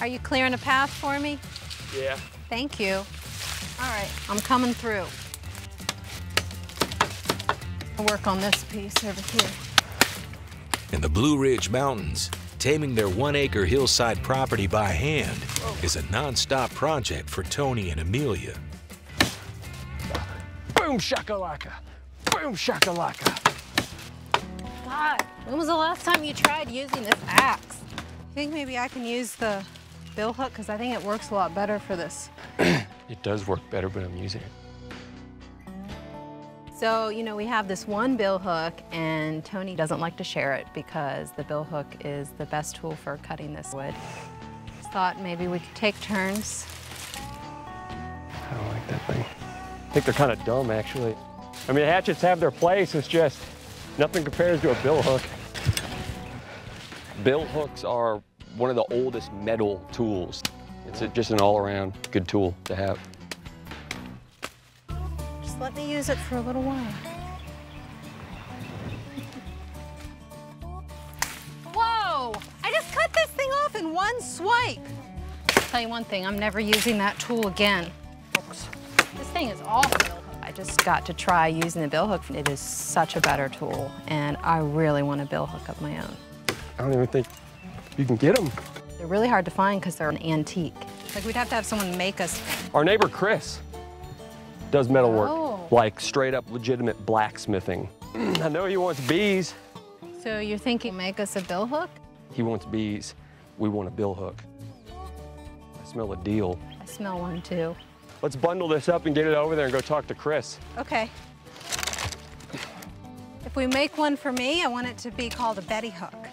Are you clearing a path for me? Yeah. Thank you. All right, I'm coming through. I'll work on this piece over here. In the Blue Ridge Mountains, taming their 1-acre hillside property by hand is a non-stop project for Tony and Amelia. Boom shakalaka, boom shakalaka. God, when was the last time you tried using this axe? I think maybe I can use the bill hook because I think it works a lot better for this. It does work better, but I'm using it. So, you know, we have this one bill hook and Tony doesn't like to share it because the bill hook is the best tool for cutting this wood. Thought maybe we could take turns. I don't like that thing. I think they're kind of dumb, actually. I mean, hatchets have their place. It's just nothing compares to a bill hook. Bill hooks are one of the oldest metal tools. It's just an all-around good tool to have. Just let me use it for a little while. Whoa! I just cut this thing off in one swipe. I'll tell you one thing, I'm never using that tool again. This thing is awesome. I just got to try using the bill hook. It is such a better tool, and I really want a bill hook of my own. I don't even think you can get them. They're really hard to find because they're an antique. Like, we'd have to have someone make us. Our neighbor, Chris, does metal work. Oh. Like, straight up legitimate blacksmithing. I know he wants bees. So you're thinking make us a bill hook? He wants bees. We want a bill hook. I smell a deal. I smell one, too. Let's bundle this up and get it over there and go talk to Chris. OK. If we make one for me, I want it to be called a Betty Hook.